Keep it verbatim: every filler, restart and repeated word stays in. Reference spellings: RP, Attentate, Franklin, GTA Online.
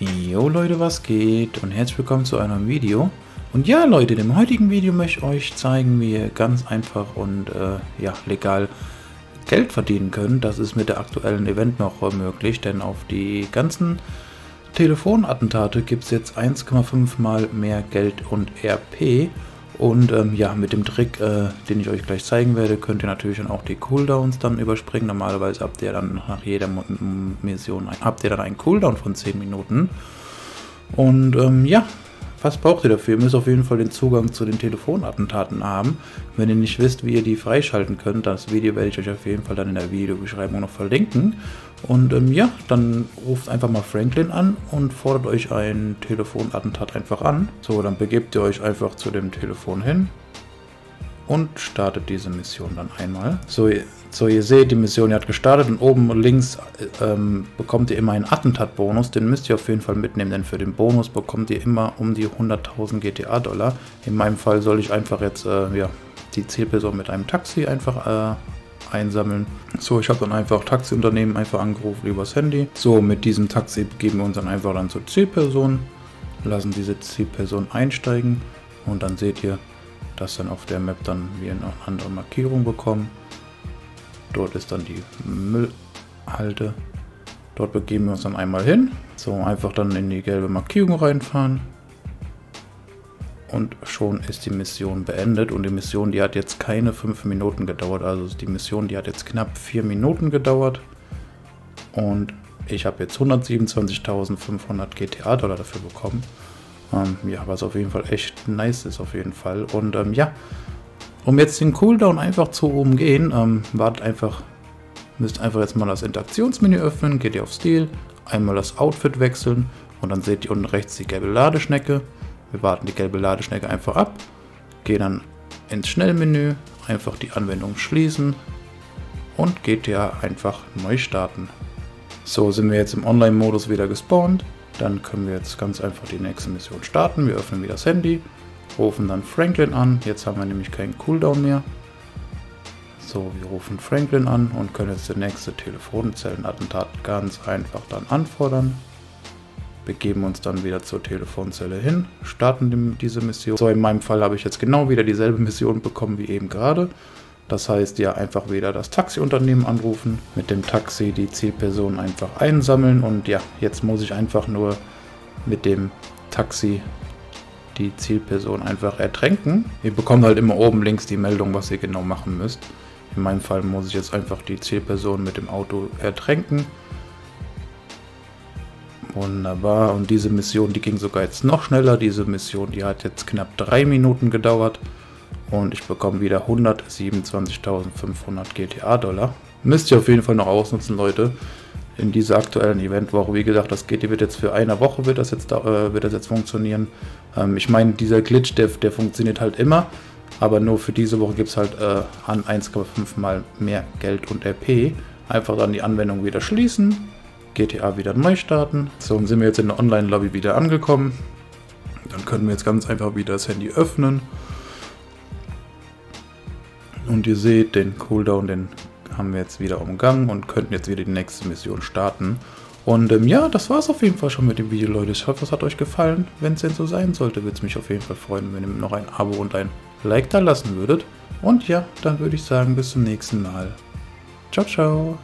Jo Leute, was geht und herzlich willkommen zu einem Video. Und ja Leute, in dem heutigen Video möchte ich euch zeigen, wie ihr ganz einfach und äh, ja, legal Geld verdienen könnt. Das ist mit der aktuellen Event noch möglich, denn auf die ganzen Telefonattentate gibt es jetzt eins Komma fünf mal mehr Geld und R P. Und ähm, ja, mit dem Trick, äh, den ich euch gleich zeigen werde, könnt ihr natürlich dann auch die Cooldowns dann überspringen. Normalerweise habt ihr dann nach jeder Mission ein, habt ihr dann einen Cooldown von zehn Minuten. Und ähm, ja, was braucht ihr dafür? Ihr müsst auf jeden Fall den Zugang zu den Telefonattentaten haben. Wenn ihr nicht wisst, wie ihr die freischalten könnt, das Video werde ich euch auf jeden Fall dann in der Videobeschreibung noch verlinken. Und ähm, ja, dann ruft einfach mal Franklin an und fordert euch ein Telefonattentat einfach an. So, dann begebt ihr euch einfach zu dem Telefon hin und startet diese Mission dann einmal. So, ihr, so ihr seht, die Mission hat gestartet und oben links ähm, bekommt ihr immer einen Attentat-Bonus. Den müsst ihr auf jeden Fall mitnehmen, denn für den Bonus bekommt ihr immer um die hunderttausend G T A-Dollar. In meinem Fall soll ich einfach jetzt äh, ja, die Zielperson mit einem Taxi einfach äh, einsammeln. So, ich habe dann einfach Taxiunternehmen einfach angerufen übers Handy. So, mit diesem Taxi begeben wir uns dann einfach dann zur Zielperson, lassen diese Zielperson einsteigen und dann seht ihr, dass dann auf der Map dann wir eine andere Markierung bekommen. Dort ist dann die Müllhalde. Dort begeben wir uns dann einmal hin. So, einfach dann in die gelbe Markierung reinfahren. Und schon ist die Mission beendet und die Mission, die hat jetzt keine fünf Minuten gedauert, also die Mission, die hat jetzt knapp vier Minuten gedauert und ich habe jetzt hundertsiebenundzwanzigtausendfünfhundert G T A-Dollar dafür bekommen, ähm, ja, was auf jeden Fall echt nice ist auf jeden Fall. Und ähm, ja, um jetzt den Cooldown einfach zu umgehen, ähm, wartet einfach, müsst einfach jetzt mal das Interaktionsmenü öffnen, geht ihr auf Stil, einmal das Outfit wechseln und dann seht ihr unten rechts die gelbe Ladeschnecke. Wir warten die gelbe Ladeschnecke einfach ab, gehen dann ins Schnellmenü, einfach die Anwendung schließen und G T A einfach neu starten. So, sind wir jetzt im Online-Modus wieder gespawnt, dann können wir jetzt ganz einfach die nächste Mission starten. Wir öffnen wieder das Handy, rufen dann Franklin an, jetzt haben wir nämlich keinen Cooldown mehr. So, wir rufen Franklin an und können jetzt das nächste Telefonzellenattentat ganz einfach dann anfordern. Begeben uns dann wieder zur Telefonzelle hin, starten diese Mission. So, in meinem Fall habe ich jetzt genau wieder dieselbe Mission bekommen wie eben gerade. Das heißt, ja, einfach wieder das Taxiunternehmen anrufen, mit dem Taxi die Zielperson einfach einsammeln und ja, jetzt muss ich einfach nur mit dem Taxi die Zielperson einfach ertränken. Ihr bekommt halt immer oben links die Meldung, was ihr genau machen müsst. In meinem Fall muss ich jetzt einfach die Zielperson mit dem Auto ertränken. Wunderbar, und diese Mission, die ging sogar jetzt noch schneller. Diese Mission, die hat jetzt knapp drei Minuten gedauert und ich bekomme wieder hundertsiebenundzwanzigtausendfünfhundert G T A-Dollar. Müsst ihr auf jeden Fall noch ausnutzen, Leute, in dieser aktuellen Eventwoche. Wie gesagt, das G T A wird jetzt für eine Woche wird das jetzt, äh, wird das jetzt funktionieren. Ähm, ich meine, dieser Glitch, der, der funktioniert halt immer, aber nur für diese Woche gibt es halt äh, an eins Komma fünf mal mehr Geld und R P. Einfach dann die Anwendung wieder schließen. G T A wieder neu starten. So, und sind wir jetzt in der Online-Lobby wieder angekommen. Dann können wir jetzt ganz einfach wieder das Handy öffnen. Und ihr seht, den Cooldown, den haben wir jetzt wieder umgangen und könnten jetzt wieder die nächste Mission starten. Und ähm, ja, das war es auf jeden Fall schon mit dem Video, Leute. Ich hoffe, es hat euch gefallen. Wenn es denn so sein sollte, würde es mich auf jeden Fall freuen, wenn ihr noch ein Abo und ein Like da lassen würdet. Und ja, dann würde ich sagen, bis zum nächsten Mal. Ciao, ciao.